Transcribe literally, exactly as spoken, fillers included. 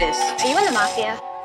this? Are you in the Mafia?